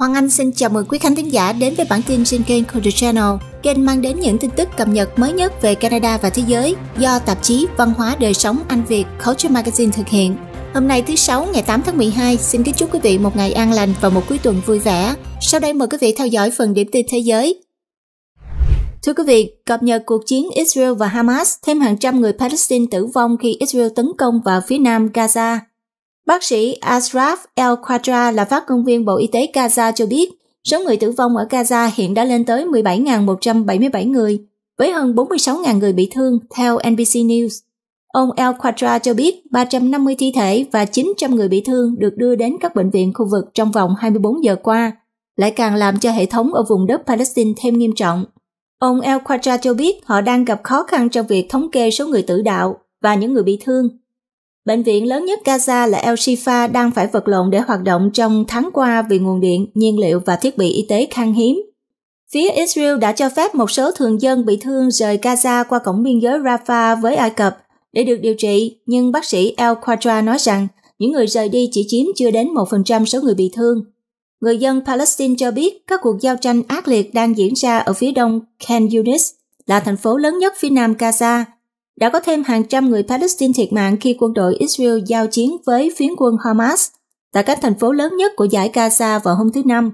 Hoàng Anh xin chào mừng quý khán thính giả đến với bản tin trên kênh Culture Channel, kênh mang đến những tin tức cập nhật mới nhất về Canada và thế giới do tạp chí Văn hóa Đời Sống Anh Việt Culture Magazine thực hiện. Hôm nay thứ Sáu ngày 8 tháng 12, xin kính chúc quý vị một ngày an lành và một cuối tuần vui vẻ. Sau đây mời quý vị theo dõi phần điểm tin thế giới. Thưa quý vị, cập nhật cuộc chiến Israel và Hamas, thêm hàng trăm người Palestine tử vong khi Israel tấn công vào phía nam Gaza. Bác sĩ Ashraf El Quadra là phát ngôn viên Bộ Y tế Gaza cho biết, số người tử vong ở Gaza hiện đã lên tới 17.177 người, với hơn 46.000 người bị thương, theo NBC News. Ông El Quadra cho biết 350 thi thể và 900 người bị thương được đưa đến các bệnh viện khu vực trong vòng 24 giờ qua, lại càng làm cho hệ thống ở vùng đất Palestine thêm nghiêm trọng. Ông El Quadra cho biết họ đang gặp khó khăn trong việc thống kê số người tử đạo và những người bị thương. Bệnh viện lớn nhất Gaza là El Shifa đang phải vật lộn để hoạt động trong tháng qua vì nguồn điện, nhiên liệu và thiết bị y tế khan hiếm. Phía Israel đã cho phép một số thường dân bị thương rời Gaza qua cổng biên giới Rafah với Ai Cập để được điều trị, nhưng bác sĩ El Quadra nói rằng những người rời đi chỉ chiếm chưa đến 1% số người bị thương. Người dân Palestine cho biết các cuộc giao tranh ác liệt đang diễn ra ở phía đông Khan Yunis, là thành phố lớn nhất phía nam Gaza. Đã có thêm hàng trăm người Palestine thiệt mạng khi quân đội Israel giao chiến với phiến quân Hamas tại các thành phố lớn nhất của dải Gaza vào hôm thứ Năm.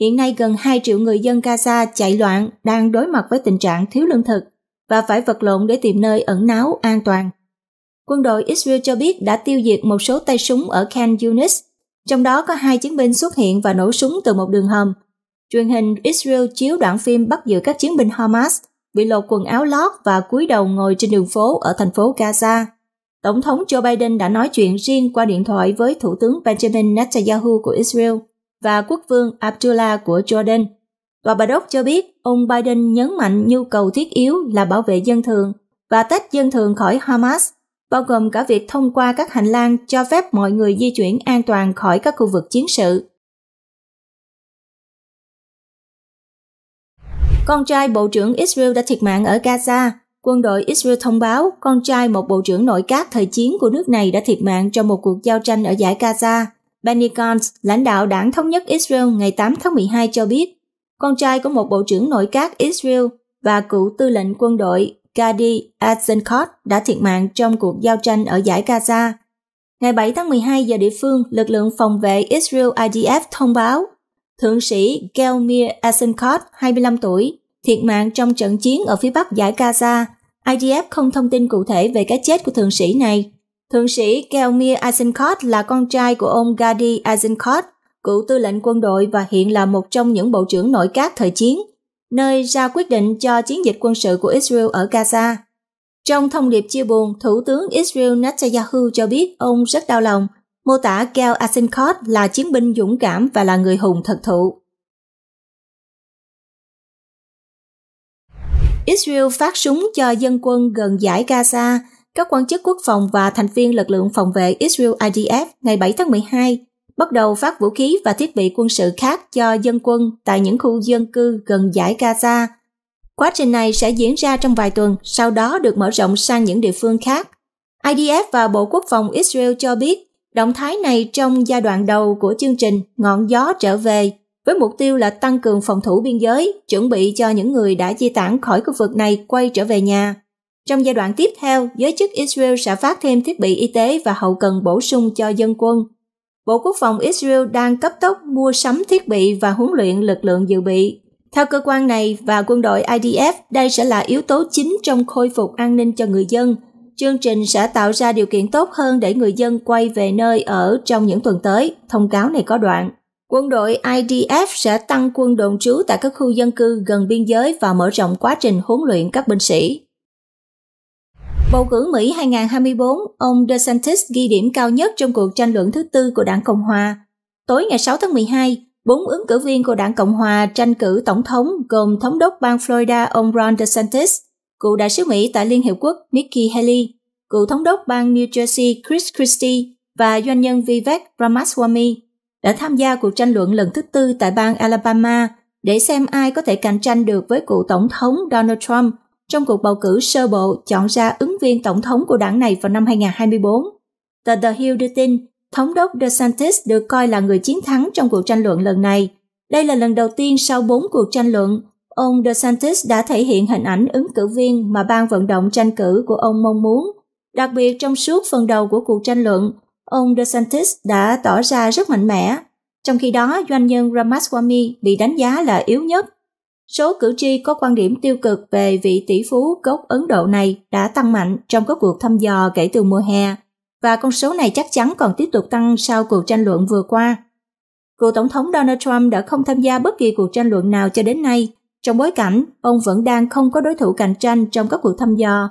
Hiện nay gần 2 triệu người dân Gaza chạy loạn đang đối mặt với tình trạng thiếu lương thực và phải vật lộn để tìm nơi ẩn náu an toàn. Quân đội Israel cho biết đã tiêu diệt một số tay súng ở Khan Yunis, trong đó có 2 chiến binh xuất hiện và nổ súng từ một đường hầm. Truyền hình Israel chiếu đoạn phim bắt giữ các chiến binh Hamas bị lột quần áo lót và cúi đầu ngồi trên đường phố ở thành phố Gaza. Tổng thống Joe Biden đã nói chuyện riêng qua điện thoại với Thủ tướng Benjamin Netanyahu của Israel và Quốc vương Abdullah của Jordan. Tòa Bà Đốc cho biết ông Biden nhấn mạnh nhu cầu thiết yếu là bảo vệ dân thường và tách dân thường khỏi Hamas, bao gồm cả việc thông qua các hành lang cho phép mọi người di chuyển an toàn khỏi các khu vực chiến sự. Con trai Bộ trưởng Israel đã thiệt mạng ở Gaza. Quân đội Israel thông báo con trai một bộ trưởng nội các thời chiến của nước này đã thiệt mạng trong một cuộc giao tranh ở dải Gaza. Benny Gantz, lãnh đạo Đảng Thống nhất Israel ngày 8 tháng 12 cho biết, con trai của một bộ trưởng nội các Israel và cựu tư lệnh quân đội Gal Meir Eisenkot đã thiệt mạng trong cuộc giao tranh ở dải Gaza. Ngày 7 tháng 12 giờ địa phương, lực lượng phòng vệ Israel IDF thông báo Thượng sĩ Gal Meir Eisenkot, 25 tuổi, thiệt mạng trong trận chiến ở phía bắc dải Gaza. IDF không thông tin cụ thể về cái chết của thượng sĩ này. Thượng sĩ Gal Meir Eisenkot là con trai của ông Gadi Eisenkot, cựu tư lệnh quân đội và hiện là một trong những bộ trưởng nội các thời chiến, nơi ra quyết định cho chiến dịch quân sự của Israel ở Gaza. Trong thông điệp chia buồn, Thủ tướng Israel Netanyahu cho biết ông rất đau lòng, mô tả Gal Eisenkot là chiến binh dũng cảm và là người hùng thật thụ. Israel phát súng cho dân quân gần dải Gaza. Các quan chức quốc phòng và thành viên lực lượng phòng vệ Israel IDF ngày 7 tháng 12 bắt đầu phát vũ khí và thiết bị quân sự khác cho dân quân tại những khu dân cư gần dải Gaza. Quá trình này sẽ diễn ra trong vài tuần, sau đó được mở rộng sang những địa phương khác. IDF và Bộ Quốc phòng Israel cho biết động thái này trong giai đoạn đầu của chương trình Ngọn gió trở về, với mục tiêu là tăng cường phòng thủ biên giới, chuẩn bị cho những người đã di tản khỏi khu vực này quay trở về nhà. Trong giai đoạn tiếp theo, giới chức Israel sẽ phát thêm thiết bị y tế và hậu cần bổ sung cho dân quân. Bộ Quốc phòng Israel đang cấp tốc mua sắm thiết bị và huấn luyện lực lượng dự bị. Theo cơ quan này và quân đội IDF, đây sẽ là yếu tố chính trong khôi phục an ninh cho người dân. Chương trình sẽ tạo ra điều kiện tốt hơn để người dân quay về nơi ở trong những tuần tới, thông cáo này có đoạn. Quân đội IDF sẽ tăng quân đồn trú tại các khu dân cư gần biên giới và mở rộng quá trình huấn luyện các binh sĩ. Bầu cử Mỹ 2024, ông DeSantis ghi điểm cao nhất trong cuộc tranh luận thứ tư của Đảng Cộng Hòa. Tối ngày 6 tháng 12, 4 ứng cử viên của Đảng Cộng Hòa tranh cử tổng thống gồm thống đốc bang Florida ông Ron DeSantis, cựu đại sứ Mỹ tại Liên Hiệp Quốc Nikki Haley, cựu thống đốc bang New Jersey Chris Christie và doanh nhân Vivek Ramaswamy đã tham gia cuộc tranh luận lần thứ tư tại bang Alabama để xem ai có thể cạnh tranh được với cựu tổng thống Donald Trump trong cuộc bầu cử sơ bộ chọn ra ứng viên tổng thống của đảng này vào năm 2024. Tờ The Hill đưa tin, thống đốc DeSantis được coi là người chiến thắng trong cuộc tranh luận lần này Đây là lần đầu tiên sau 4 cuộc tranh luận, ông DeSantis đã thể hiện hình ảnh ứng cử viên mà ban vận động tranh cử của ông mong muốn. Đặc biệt trong suốt phần đầu của cuộc tranh luận, ông DeSantis đã tỏ ra rất mạnh mẽ. Trong khi đó, doanh nhân Ramaswamy bị đánh giá là yếu nhất. Số cử tri có quan điểm tiêu cực về vị tỷ phú gốc Ấn Độ này đã tăng mạnh trong các cuộc thăm dò kể từ mùa hè, và con số này chắc chắn còn tiếp tục tăng sau cuộc tranh luận vừa qua. Cựu Tổng thống Donald Trump đã không tham gia bất kỳ cuộc tranh luận nào cho đến nay, trong bối cảnh ông vẫn đang không có đối thủ cạnh tranh trong các cuộc thăm dò.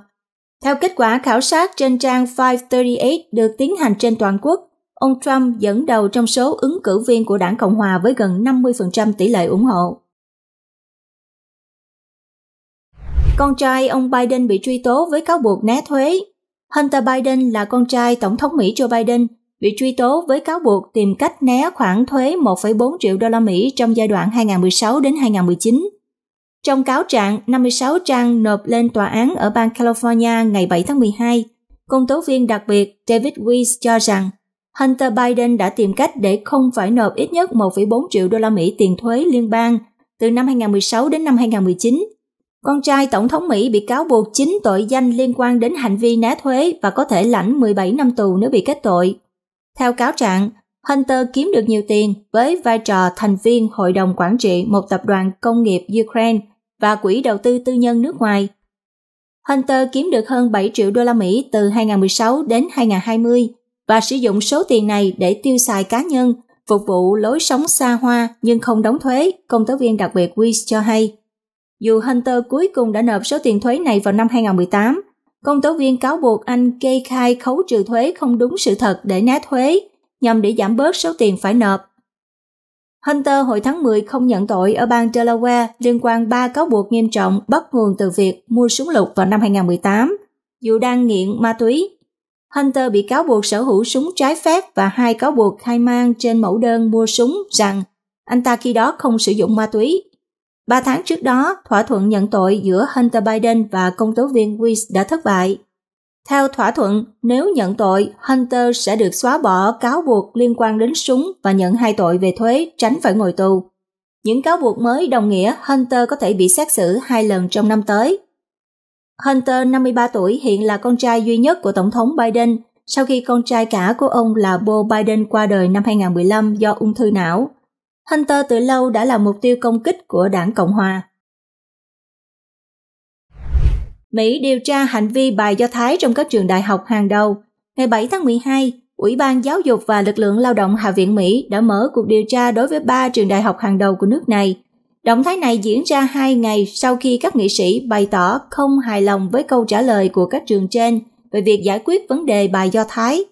Theo kết quả khảo sát trên trang 538 được tiến hành trên toàn quốc, ông Trump dẫn đầu trong số ứng cử viên của đảng Cộng hòa với gần 50% tỷ lệ ủng hộ. Con trai ông Biden bị truy tố với cáo buộc né thuế. Hunter Biden là con trai Tổng thống Mỹ Joe Biden, bị truy tố với cáo buộc tìm cách né khoản thuế 1,4 triệu đô la Mỹ trong giai đoạn 2016 đến 2019. Trong cáo trạng 56 trang nộp lên tòa án ở bang California ngày 7 tháng 12, công tố viên đặc biệt David Weiss cho rằng Hunter Biden đã tìm cách để không phải nộp ít nhất 1,4 triệu đô la Mỹ tiền thuế liên bang từ năm 2016 đến năm 2019. Con trai Tổng thống Mỹ bị cáo buộc 9 tội danh liên quan đến hành vi né thuế và có thể lãnh 17 năm tù nếu bị kết tội. Theo cáo trạng, Hunter kiếm được nhiều tiền với vai trò thành viên hội đồng quản trị một tập đoàn công nghiệp Ukraine và quỹ đầu tư tư nhân nước ngoài. Hunter kiếm được hơn 7 triệu đô la Mỹ từ 2016 đến 2020 và sử dụng số tiền này để tiêu xài cá nhân, phục vụ lối sống xa hoa nhưng không đóng thuế, công tố viên đặc biệt Weiss cho hay. Dù Hunter cuối cùng đã nộp số tiền thuế này vào năm 2018, công tố viên cáo buộc anh kê khai khấu trừ thuế không đúng sự thật để né thuế, nhằm để giảm bớt số tiền phải nộp. Hunter hồi tháng 10 không nhận tội ở bang Delaware liên quan 3 cáo buộc nghiêm trọng bắt nguồn từ việc mua súng lục vào năm 2018, dù đang nghiện ma túy. Hunter bị cáo buộc sở hữu súng trái phép và 2 cáo buộc khai man trên mẫu đơn mua súng rằng anh ta khi đó không sử dụng ma túy. 3 tháng trước đó, thỏa thuận nhận tội giữa Hunter Biden và công tố viên Weiss đã thất bại. Theo thỏa thuận, nếu nhận tội, Hunter sẽ được xóa bỏ cáo buộc liên quan đến súng và nhận 2 tội về thuế, tránh phải ngồi tù. Những cáo buộc mới đồng nghĩa Hunter có thể bị xét xử 2 lần trong năm tới. Hunter, 53 tuổi, hiện là con trai duy nhất của Tổng thống Biden, sau khi con trai cả của ông là Beau Biden qua đời năm 2015 do ung thư não. Hunter từ lâu đã là mục tiêu công kích của đảng Cộng hòa. Mỹ điều tra hành vi bài Do Thái trong các trường đại học hàng đầu. Ngày 7 tháng 12, Ủy ban Giáo dục và Lực lượng Lao động Hạ viện Mỹ đã mở cuộc điều tra đối với 3 trường đại học hàng đầu của nước này. Động thái này diễn ra 2 ngày sau khi các nghị sĩ bày tỏ không hài lòng với câu trả lời của các trường trên về việc giải quyết vấn đề bài Do Thái.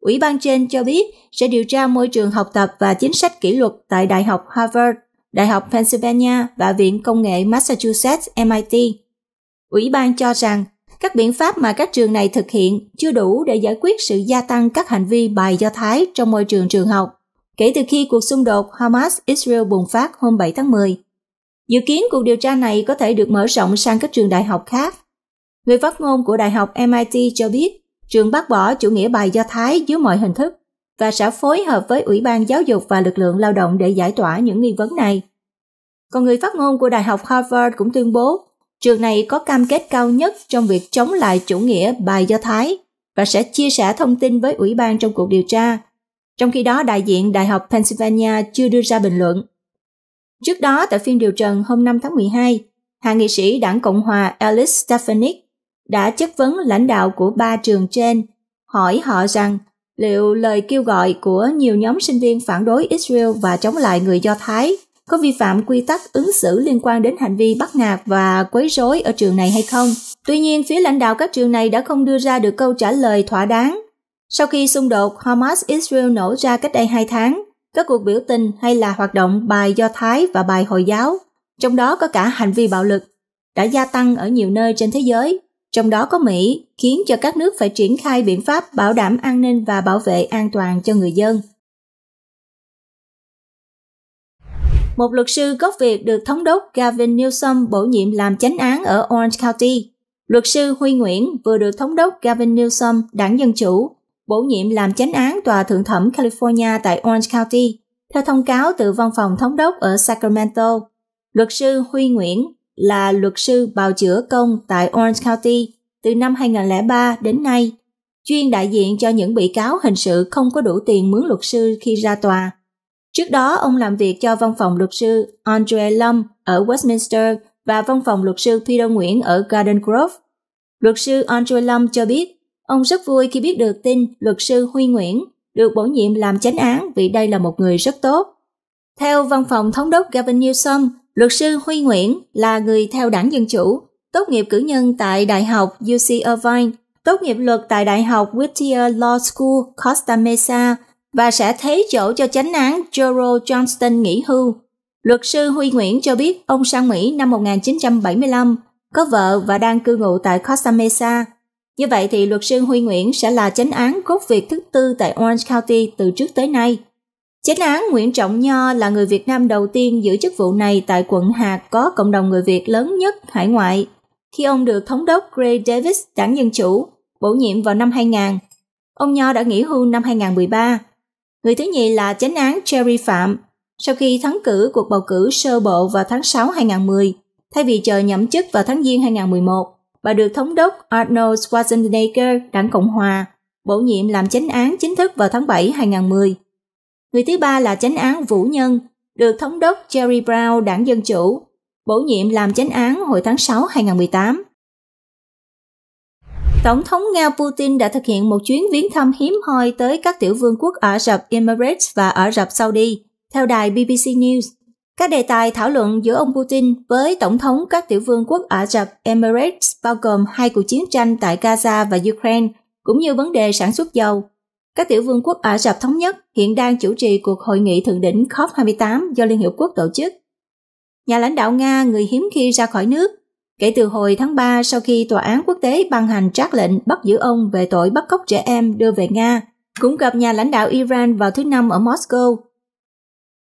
Ủy ban trên cho biết sẽ điều tra môi trường học tập và chính sách kỷ luật tại Đại học Harvard, Đại học Pennsylvania và Viện Công nghệ Massachusetts MIT. Ủy ban cho rằng các biện pháp mà các trường này thực hiện chưa đủ để giải quyết sự gia tăng các hành vi bài Do Thái trong môi trường trường học, kể từ khi cuộc xung đột Hamas-Israel bùng phát hôm 7 tháng 10. Dự kiến cuộc điều tra này có thể được mở rộng sang các trường đại học khác. Người phát ngôn của Đại học MIT cho biết, trường bác bỏ chủ nghĩa bài Do Thái dưới mọi hình thức và sẽ phối hợp với Ủy ban Giáo dục và Lực lượng Lao động để giải tỏa những nghi vấn này. Còn người phát ngôn của Đại học Harvard cũng tuyên bố trường này có cam kết cao nhất trong việc chống lại chủ nghĩa bài Do Thái và sẽ chia sẻ thông tin với Ủy ban trong cuộc điều tra. Trong khi đó, đại diện Đại học Pennsylvania chưa đưa ra bình luận. Trước đó, tại phiên điều trần hôm 5 tháng 12, hạ nghị sĩ đảng Cộng hòa Alice Stefanik đã chất vấn lãnh đạo của 3 trường trên, hỏi họ rằng liệu lời kêu gọi của nhiều nhóm sinh viên phản đối Israel và chống lại người Do Thái có vi phạm quy tắc ứng xử liên quan đến hành vi bắt nạt và quấy rối ở trường này hay không. Tuy nhiên, phía lãnh đạo các trường này đã không đưa ra được câu trả lời thỏa đáng. Sau khi xung đột Hamas-Israel nổ ra cách đây 2 tháng, các cuộc biểu tình hay là hoạt động bài Do Thái và bài Hồi giáo, trong đó có cả hành vi bạo lực, đã gia tăng ở nhiều nơi trên thế giới, trong đó có Mỹ, khiến cho các nước phải triển khai biện pháp bảo đảm an ninh và bảo vệ an toàn cho người dân. Một luật sư gốc Việt được thống đốc Gavin Newsom bổ nhiệm làm chánh án ở Orange County. Luật sư Huy Nguyễn vừa được thống đốc Gavin Newsom, đảng Dân Chủ, bổ nhiệm làm chánh án tòa thượng thẩm California tại Orange County Theo thông cáo từ văn phòng thống đốc ở Sacramento, luật sư Huy Nguyễn là luật sư bào chữa công tại Orange County từ năm 2003 đến nay, chuyên đại diện cho những bị cáo hình sự không có đủ tiền mướn luật sư khi ra tòa. Trước đó, ông làm việc cho văn phòng luật sư Andre Lum ở Westminster và văn phòng luật sư Peter Nguyễn ở Garden Grove. Luật sư Andre Lum cho biết, ông rất vui khi biết được tin luật sư Huy Nguyễn được bổ nhiệm làm chánh án vì đây là một người rất tốt. Theo văn phòng thống đốc Gavin Newsom, luật sư Huy Nguyễn là người theo đảng Dân Chủ, tốt nghiệp cử nhân tại Đại học UC Irvine, tốt nghiệp luật tại Đại học Whittier Law School Costa Mesa và sẽ thế chỗ cho chánh án Gerald Johnston nghỉ hưu. Luật sư Huy Nguyễn cho biết ông sang Mỹ năm 1975, có vợ và đang cư ngụ tại Costa Mesa. Như vậy thì luật sư Huy Nguyễn sẽ là chánh án gốc Việt thứ tư tại Orange County từ trước tới nay. Chánh án Nguyễn Trọng Nho là người Việt Nam đầu tiên giữ chức vụ này tại quận hạt có cộng đồng người Việt lớn nhất hải ngoại, khi ông được thống đốc Gray Davis, đảng Dân Chủ, bổ nhiệm vào năm 2000. Ông Nho đã nghỉ hưu năm 2013. Người thứ nhì là chánh án Jerry Phạm, sau khi thắng cử cuộc bầu cử sơ bộ vào tháng 6 2010, thay vì chờ nhậm chức vào tháng Giêng 2011, bà được thống đốc Arnold Schwarzenegger, đảng Cộng Hòa, bổ nhiệm làm chánh án chính thức vào tháng 7 2010. Người thứ ba là chánh án Vũ Nhân, được thống đốc Jerry Brown, đảng Dân Chủ, bổ nhiệm làm chánh án hồi tháng 6 2018. Tổng thống Nga Putin đã thực hiện một chuyến viếng thăm hiếm hoi tới các tiểu vương quốc Ả Rập Emirates và Ả Rập Saudi, theo đài BBC News. Các đề tài thảo luận giữa ông Putin với tổng thống các tiểu vương quốc Ả Rập Emirates bao gồm hai cuộc chiến tranh tại Gaza và Ukraine, cũng như vấn đề sản xuất dầu. Các tiểu vương quốc Ả Rập Thống Nhất hiện đang chủ trì cuộc hội nghị thượng đỉnh COP28 do Liên Hiệp Quốc tổ chức. Nhà lãnh đạo Nga người hiếm khi ra khỏi nước, kể từ hồi tháng 3 sau khi Tòa án Quốc tế ban hành trác lệnh bắt giữ ông về tội bắt cóc trẻ em đưa về Nga, cũng gặp nhà lãnh đạo Iran vào thứ Năm ở Moscow.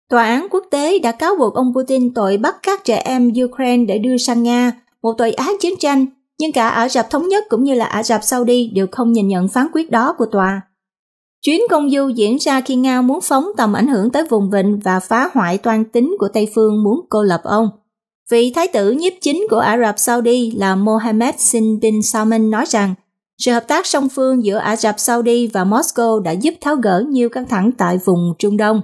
Tòa án quốc tế đã cáo buộc ông Putin tội bắt các trẻ em Ukraine để đưa sang Nga, một tội ác chiến tranh, nhưng cả Ả Rập Thống Nhất cũng như là Ả Rập Saudi đều không nhìn nhận phán quyết đó của tòa. Chuyến công du diễn ra khi Nga muốn phóng tầm ảnh hưởng tới vùng vịnh và phá hoại toan tính của Tây Phương muốn cô lập ông. Vị thái tử nhiếp chính của Ả Rập Saudi là Mohammed bin Salman nói rằng sự hợp tác song phương giữa Ả Rập Saudi và Moscow đã giúp tháo gỡ nhiều căng thẳng tại vùng Trung Đông.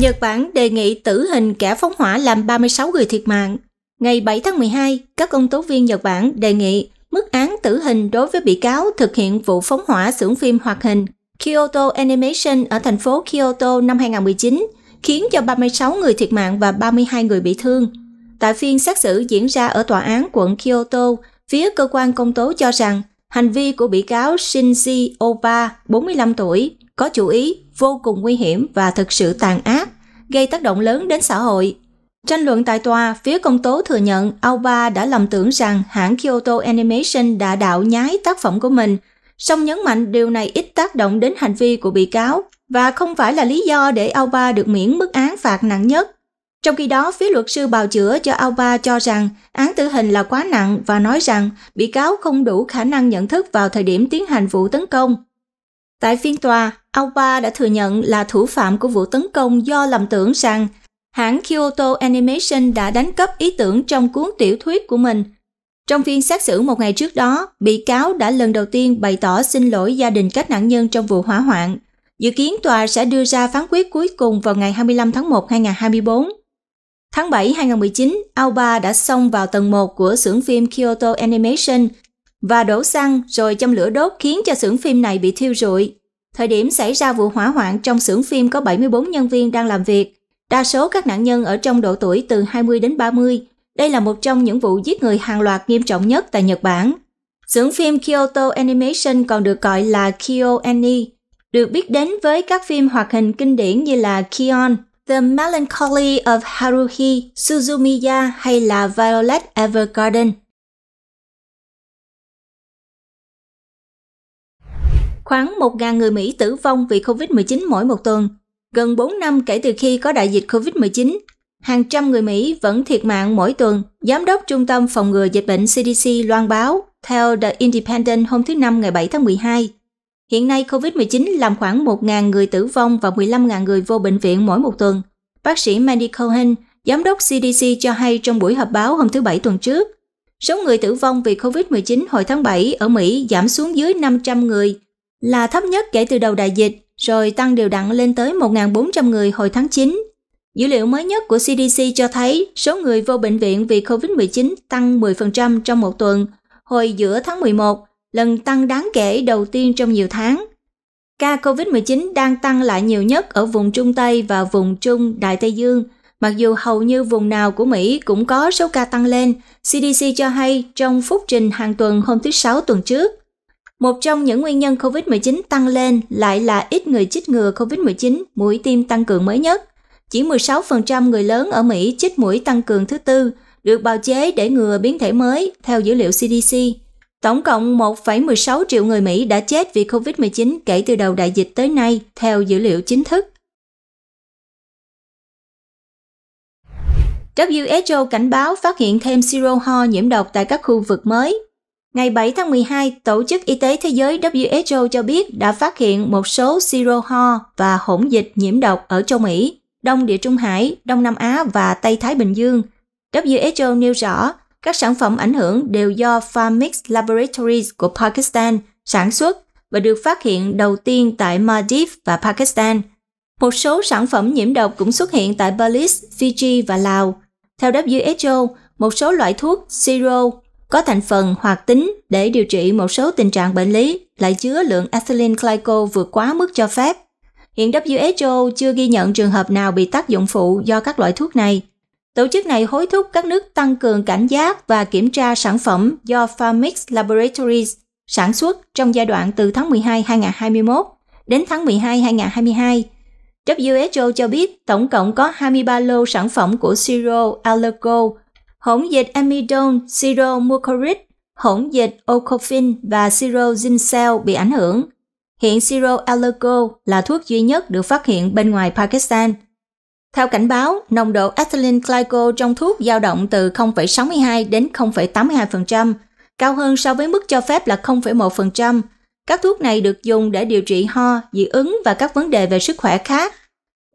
Nhật Bản đề nghị tử hình kẻ phóng hỏa làm 36 người thiệt mạng. Ngày 7 tháng 12, các công tố viên Nhật Bản đề nghị mức án tử hình đối với bị cáo thực hiện vụ phóng hỏa xưởng phim hoạt hình Kyoto Animation ở thành phố Kyoto năm 2019, khiến cho 36 người thiệt mạng và 32 người bị thương. Tại phiên xét xử diễn ra ở tòa án quận Kyoto, phía cơ quan công tố cho rằng hành vi của bị cáo Shinji Oba, 45 tuổi, có chủ ý, vô cùng nguy hiểm và thực sự tàn ác, gây tác động lớn đến xã hội. Tranh luận tại tòa, phía công tố thừa nhận Aoba đã lầm tưởng rằng hãng Kyoto Animation đã đạo nhái tác phẩm của mình, song nhấn mạnh điều này ít tác động đến hành vi của bị cáo và không phải là lý do để Aoba được miễn mức án phạt nặng nhất. Trong khi đó, phía luật sư bào chữa cho Aoba cho rằng án tử hình là quá nặng và nói rằng bị cáo không đủ khả năng nhận thức vào thời điểm tiến hành vụ tấn công. Tại phiên tòa, Aoba đã thừa nhận là thủ phạm của vụ tấn công do lầm tưởng rằng hãng Kyoto Animation đã đánh cắp ý tưởng trong cuốn tiểu thuyết của mình. Trong phiên xét xử một ngày trước đó, bị cáo đã lần đầu tiên bày tỏ xin lỗi gia đình các nạn nhân trong vụ hỏa hoạn. Dự kiến tòa sẽ đưa ra phán quyết cuối cùng vào ngày 25 tháng 1, 2024. Tháng 7, 2019, Aoba đã xông vào tầng 1 của xưởng phim Kyoto Animation và đổ xăng rồi châm lửa đốt khiến cho xưởng phim này bị thiêu rụi. Thời điểm xảy ra vụ hỏa hoạn trong xưởng phim có 74 nhân viên đang làm việc. Đa số các nạn nhân ở trong độ tuổi từ 20 đến 30. Đây là một trong những vụ giết người hàng loạt nghiêm trọng nhất tại Nhật Bản. Xưởng phim Kyoto Animation còn được gọi là KyoAni, được biết đến với các phim hoạt hình kinh điển như là Kion, The Melancholy of Haruhi Suzumiya hay là Violet Evergarden. Khoảng 1.000 người Mỹ tử vong vì COVID-19 mỗi một tuần. Gần 4 năm kể từ khi có đại dịch COVID-19, hàng trăm người Mỹ vẫn thiệt mạng mỗi tuần, Giám đốc Trung tâm Phòng ngừa Dịch bệnh CDC loan báo, theo The Independent hôm thứ Năm ngày 7 tháng 12. Hiện nay, COVID-19 làm khoảng 1.000 người tử vong và 15.000 người vô bệnh viện mỗi một tuần. Bác sĩ Mandy Cohen, giám đốc CDC cho hay trong buổi họp báo hôm thứ Bảy tuần trước, số người tử vong vì COVID-19 hồi tháng 7 ở Mỹ giảm xuống dưới 500 người, là thấp nhất kể từ đầu đại dịch, rồi tăng đều đặn lên tới 1.400 người hồi tháng 9. Dữ liệu mới nhất của CDC cho thấy số người vô bệnh viện vì COVID-19 tăng 10% trong một tuần, hồi giữa tháng 11, lần tăng đáng kể đầu tiên trong nhiều tháng. Ca COVID-19 đang tăng lại nhiều nhất ở vùng Trung Tây và vùng Trung Đại Tây Dương. Mặc dù hầu như vùng nào của Mỹ cũng có số ca tăng lên, CDC cho hay trong phúc trình hàng tuần hôm thứ Sáu tuần trước. Một trong những nguyên nhân COVID-19 tăng lên lại là ít người chích ngừa COVID-19 mũi tiêm tăng cường mới nhất. Chỉ 16% người lớn ở Mỹ chích mũi tăng cường thứ tư, được bào chế để ngừa biến thể mới, theo dữ liệu CDC. Tổng cộng 1,16 triệu người Mỹ đã chết vì COVID-19 kể từ đầu đại dịch tới nay, theo dữ liệu chính thức. WHO cảnh báo phát hiện thêm siro ho nhiễm độc tại các khu vực mới. Ngày 7 tháng 12, Tổ chức Y tế Thế giới WHO cho biết đã phát hiện một số siro ho và hỗn dịch nhiễm độc ở châu Mỹ, Đông Địa Trung Hải, Đông Nam Á và Tây Thái Bình Dương. WHO nêu rõ, các sản phẩm ảnh hưởng đều do Pharmix Laboratories của Pakistan sản xuất và được phát hiện đầu tiên tại Maldives và Pakistan. Một số sản phẩm nhiễm độc cũng xuất hiện tại Belize, Fiji và Lào. Theo WHO, một số loại thuốc siro có thành phần hoạt tính để điều trị một số tình trạng bệnh lý lại chứa lượng ethylene glycol vượt quá mức cho phép. Hiện WHO chưa ghi nhận trường hợp nào bị tác dụng phụ do các loại thuốc này. Tổ chức này hối thúc các nước tăng cường cảnh giác và kiểm tra sản phẩm do Pharmix Laboratories sản xuất trong giai đoạn từ tháng 12-2021 đến tháng 12-2022. WHO cho biết tổng cộng có 23 lô sản phẩm của siro allegol, hỗn dịch amidon, siro mucorid, hỗn dịch ocofin và siro ginseng bị ảnh hưởng. Hiện siro allegol là thuốc duy nhất được phát hiện bên ngoài Pakistan. Theo cảnh báo, nồng độ ethylene glycol trong thuốc dao động từ 0,62 đến 0,82%, cao hơn so với mức cho phép là 0,1%. Các thuốc này được dùng để điều trị ho, dị ứng và các vấn đề về sức khỏe khác.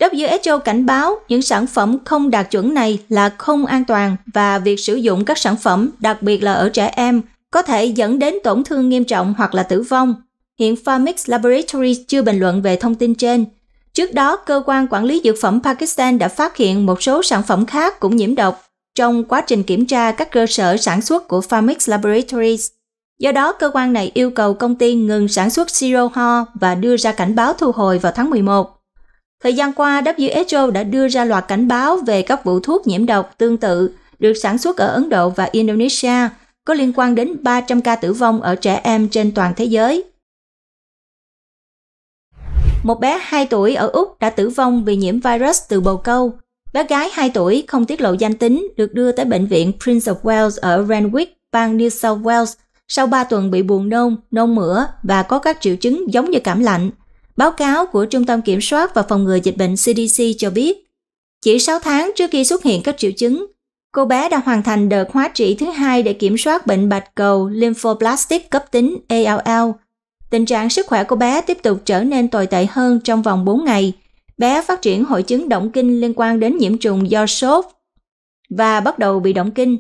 WHO cảnh báo những sản phẩm không đạt chuẩn này là không an toàn và việc sử dụng các sản phẩm, đặc biệt là ở trẻ em, có thể dẫn đến tổn thương nghiêm trọng hoặc là tử vong. Hiện Pharmix Laboratories chưa bình luận về thông tin trên. Trước đó, Cơ quan Quản lý Dược phẩm Pakistan đã phát hiện một số sản phẩm khác cũng nhiễm độc trong quá trình kiểm tra các cơ sở sản xuất của Pharmix Laboratories. Do đó, cơ quan này yêu cầu công ty ngừng sản xuất siro ho và đưa ra cảnh báo thu hồi vào tháng 11. Thời gian qua, WHO đã đưa ra loạt cảnh báo về các vụ thuốc nhiễm độc tương tự được sản xuất ở Ấn Độ và Indonesia, có liên quan đến 300 ca tử vong ở trẻ em trên toàn thế giới. Một bé 2 tuổi ở Úc đã tử vong vì nhiễm virus từ bồ câu. Bé gái 2 tuổi không tiết lộ danh tính được đưa tới bệnh viện Prince of Wales ở Renwick, bang New South Wales, sau 3 tuần bị buồn nôn, nôn mửa và có các triệu chứng giống như cảm lạnh. Báo cáo của Trung tâm Kiểm soát và Phòng ngừa Dịch bệnh CDC cho biết, chỉ 6 tháng trước khi xuất hiện các triệu chứng, cô bé đã hoàn thành đợt hóa trị thứ 2 để kiểm soát bệnh bạch cầu lymphoblastic cấp tính ALL. Tình trạng sức khỏe của bé tiếp tục trở nên tồi tệ hơn trong vòng 4 ngày. Bé phát triển hội chứng động kinh liên quan đến nhiễm trùng do sốt và bắt đầu bị động kinh.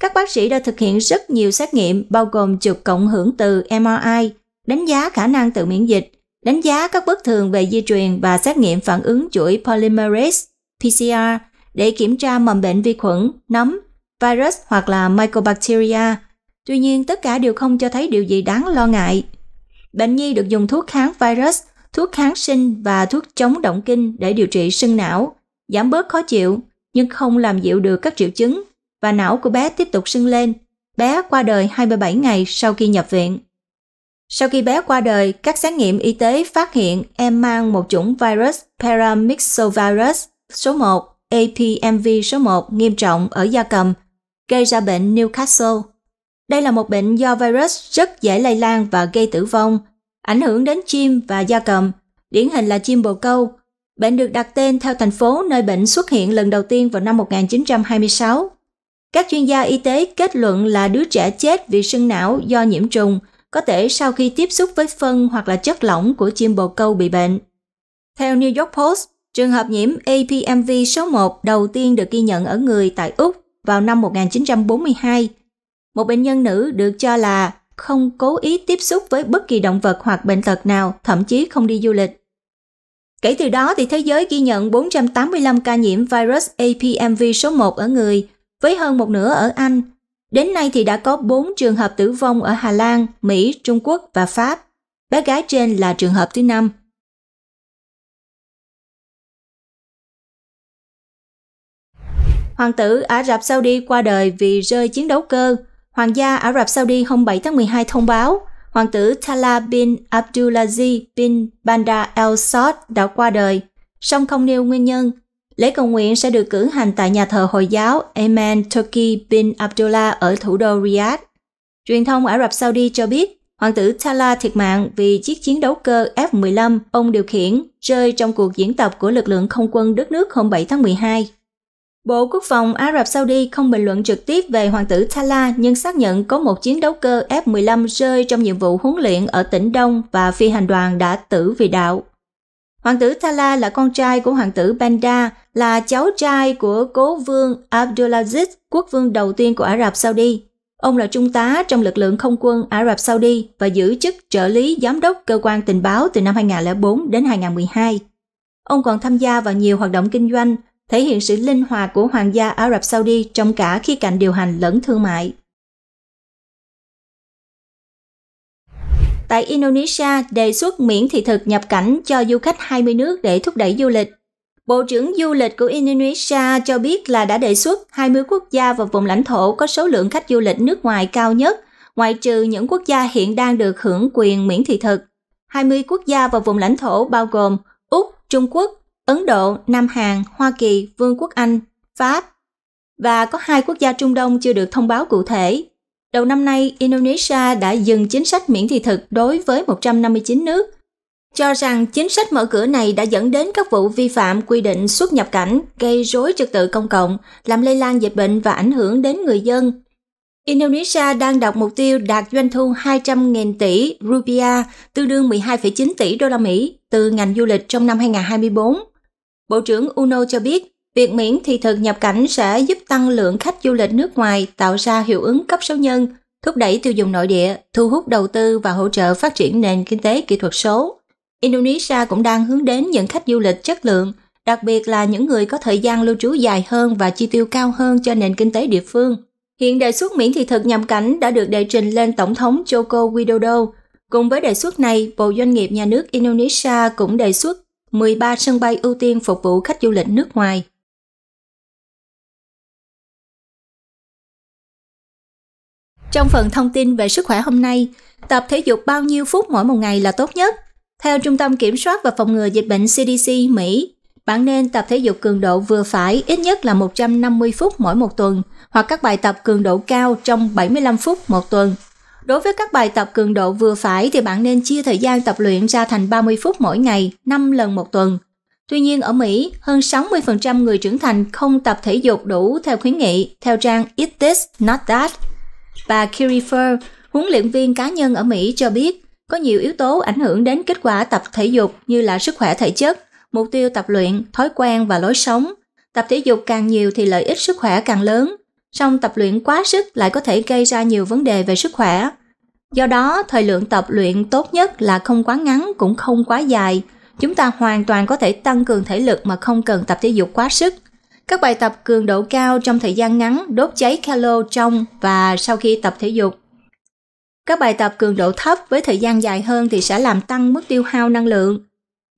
Các bác sĩ đã thực hiện rất nhiều xét nghiệm bao gồm chụp cộng hưởng từ MRI, đánh giá khả năng tự miễn dịch, đánh giá các bất thường về di truyền và xét nghiệm phản ứng chuỗi polymerase (PCR) để kiểm tra mầm bệnh vi khuẩn, nấm, virus hoặc là mycobacteria. Tuy nhiên, tất cả đều không cho thấy điều gì đáng lo ngại. Bệnh nhi được dùng thuốc kháng virus, thuốc kháng sinh và thuốc chống động kinh để điều trị sưng não, giảm bớt khó chịu nhưng không làm dịu được các triệu chứng và não của bé tiếp tục sưng lên. Bé qua đời 27 ngày sau khi nhập viện. Sau khi bé qua đời, các xét nghiệm y tế phát hiện em mang một chủng virus paramyxovirus số 1, APMV số 1 nghiêm trọng ở gia cầm, gây ra bệnh Newcastle. Đây là một bệnh do virus rất dễ lây lan và gây tử vong, ảnh hưởng đến chim và gia cầm, điển hình là chim bồ câu. Bệnh được đặt tên theo thành phố nơi bệnh xuất hiện lần đầu tiên vào năm 1926. Các chuyên gia y tế kết luận là đứa trẻ chết vì sưng não do nhiễm trùng có thể sau khi tiếp xúc với phân hoặc là chất lỏng của chim bồ câu bị bệnh. Theo New York Post, trường hợp nhiễm APMV số 1 đầu tiên được ghi nhận ở người tại Úc vào năm 1942. Một bệnh nhân nữ được cho là không cố ý tiếp xúc với bất kỳ động vật hoặc bệnh tật nào, thậm chí không đi du lịch. Kể từ đó, thì thế giới ghi nhận 485 ca nhiễm virus APMV số 1 ở người, với hơn một nửa ở Anh. Đến nay thì đã có 4 trường hợp tử vong ở Hà Lan, Mỹ, Trung Quốc và Pháp. Bé gái trên là trường hợp thứ 5. Hoàng tử Ả Rập Saudi qua đời vì rơi chiến đấu cơ. Hoàng gia Ả Rập Saudi hôm 7 tháng 12 thông báo, Hoàng tử Tala bin Abdulaziz bin Bandar Al Saud đã qua đời, song không nêu nguyên nhân. Lễ cầu nguyện sẽ được cử hành tại nhà thờ Hồi giáo Eman Turki bin Abdullah ở thủ đô Riyadh. Truyền thông Ả Rập Saudi cho biết, Hoàng tử Tala thiệt mạng vì chiếc chiến đấu cơ F-15 ông điều khiển rơi trong cuộc diễn tập của lực lượng không quân đất nước hôm 7 tháng 12. Bộ Quốc phòng Ả Rập Saudi không bình luận trực tiếp về Hoàng tử Tala nhưng xác nhận có một chiến đấu cơ F-15 rơi trong nhiệm vụ huấn luyện ở tỉnh Đông và phi hành đoàn đã tử vì đạo. Hoàng tử Tala là con trai của Hoàng tử Bandar, là cháu trai của cố vương Abdulaziz, quốc vương đầu tiên của Ả Rập Saudi. Ông là trung tá trong lực lượng không quân Ả Rập Saudi và giữ chức trợ lý giám đốc cơ quan tình báo từ năm 2004 đến 2012. Ông còn tham gia vào nhiều hoạt động kinh doanh, thể hiện sự linh hoạt của Hoàng gia Ả Rập Saudi trong cả khía cạnh điều hành lẫn thương mại. Tại Indonesia, đề xuất miễn thị thực nhập cảnh cho du khách 20 nước để thúc đẩy du lịch. Bộ trưởng du lịch của Indonesia cho biết là đã đề xuất 20 quốc gia và vùng lãnh thổ có số lượng khách du lịch nước ngoài cao nhất, ngoại trừ những quốc gia hiện đang được hưởng quyền miễn thị thực. 20 quốc gia và vùng lãnh thổ bao gồm Úc, Trung Quốc, Ấn Độ, Nam Hàn, Hoa Kỳ, Vương quốc Anh, Pháp và có 2 quốc gia Trung Đông chưa được thông báo cụ thể. Đầu năm nay, Indonesia đã dừng chính sách miễn thị thực đối với 159 nước, cho rằng chính sách mở cửa này đã dẫn đến các vụ vi phạm quy định xuất nhập cảnh, gây rối trật tự công cộng, làm lây lan dịch bệnh và ảnh hưởng đến người dân. Indonesia đang đặt mục tiêu đạt doanh thu 200.000 tỷ rupiah, tương đương 12,9 tỷ đô la Mỹ từ ngành du lịch trong năm 2024. Bộ trưởng Uno cho biết, việc miễn thị thực nhập cảnh sẽ giúp tăng lượng khách du lịch nước ngoài, tạo ra hiệu ứng cấp số nhân, thúc đẩy tiêu dùng nội địa, thu hút đầu tư và hỗ trợ phát triển nền kinh tế kỹ thuật số. Indonesia cũng đang hướng đến những khách du lịch chất lượng, đặc biệt là những người có thời gian lưu trú dài hơn và chi tiêu cao hơn cho nền kinh tế địa phương. Hiện đề xuất miễn thị thực nhập cảnh đã được đệ trình lên Tổng thống Joko Widodo. Cùng với đề xuất này, Bộ Doanh nghiệp Nhà nước Indonesia cũng đề xuất 13 sân bay ưu tiên phục vụ khách du lịch nước ngoài. Trong phần thông tin về sức khỏe hôm nay, tập thể dục bao nhiêu phút mỗi một ngày là tốt nhất? Theo Trung tâm Kiểm soát và Phòng ngừa Dịch bệnh CDC Mỹ, bạn nên tập thể dục cường độ vừa phải ít nhất là 150 phút mỗi một tuần hoặc các bài tập cường độ cao trong 75 phút một tuần. Đối với các bài tập cường độ vừa phải thì bạn nên chia thời gian tập luyện ra thành 30 phút mỗi ngày, 5 lần một tuần. Tuy nhiên ở Mỹ, hơn 60% người trưởng thành không tập thể dục đủ theo khuyến nghị, theo trang It This Not That. Bà Carrie Fur, huấn luyện viên cá nhân ở Mỹ cho biết, có nhiều yếu tố ảnh hưởng đến kết quả tập thể dục như là sức khỏe thể chất, mục tiêu tập luyện, thói quen và lối sống. Tập thể dục càng nhiều thì lợi ích sức khỏe càng lớn, song tập luyện quá sức lại có thể gây ra nhiều vấn đề về sức khỏe. Do đó, thời lượng tập luyện tốt nhất là không quá ngắn cũng không quá dài. Chúng ta hoàn toàn có thể tăng cường thể lực mà không cần tập thể dục quá sức. Các bài tập cường độ cao trong thời gian ngắn đốt cháy calo trong và sau khi tập thể dục. Các bài tập cường độ thấp với thời gian dài hơn thì sẽ làm tăng mức tiêu hao năng lượng.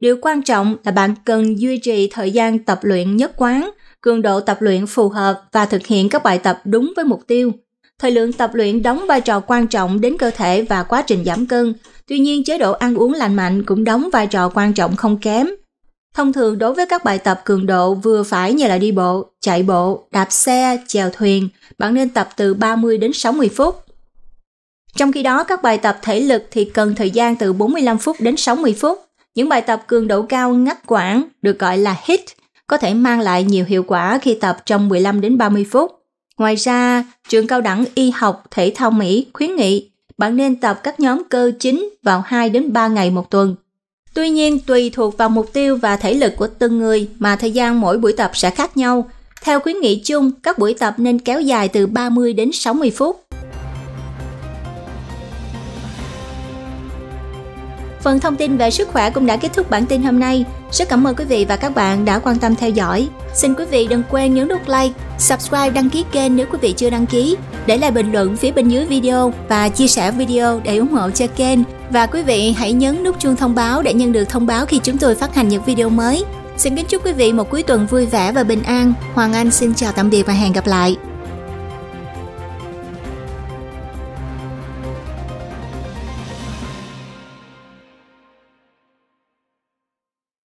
Điều quan trọng là bạn cần duy trì thời gian tập luyện nhất quán, cường độ tập luyện phù hợp và thực hiện các bài tập đúng với mục tiêu. Thời lượng tập luyện đóng vai trò quan trọng đến cơ thể và quá trình giảm cân. Tuy nhiên, chế độ ăn uống lành mạnh cũng đóng vai trò quan trọng không kém. Thông thường đối với các bài tập cường độ vừa phải như là đi bộ, chạy bộ, đạp xe, chèo thuyền, bạn nên tập từ 30 đến 60 phút. Trong khi đó, các bài tập thể lực thì cần thời gian từ 45 phút đến 60 phút. Những bài tập cường độ cao ngắt quãng, được gọi là HIIT, có thể mang lại nhiều hiệu quả khi tập trong 15 đến 30 phút. Ngoài ra, trường cao đẳng y học thể thao Mỹ khuyến nghị bạn nên tập các nhóm cơ chính vào 2 đến 3 ngày một tuần. Tuy nhiên, tùy thuộc vào mục tiêu và thể lực của từng người mà thời gian mỗi buổi tập sẽ khác nhau. Theo khuyến nghị chung, các buổi tập nên kéo dài từ 30 đến 60 phút. Phần thông tin về sức khỏe cũng đã kết thúc bản tin hôm nay. Rất cảm ơn quý vị và các bạn đã quan tâm theo dõi. Xin quý vị đừng quên nhấn nút like, subscribe, đăng ký kênh nếu quý vị chưa đăng ký, để lại bình luận phía bên dưới video và chia sẻ video để ủng hộ cho kênh. Và quý vị hãy nhấn nút chuông thông báo để nhận được thông báo khi chúng tôi phát hành những video mới. Xin kính chúc quý vị một cuối tuần vui vẻ và bình an. Hoàng Anh xin chào tạm biệt và hẹn gặp lại.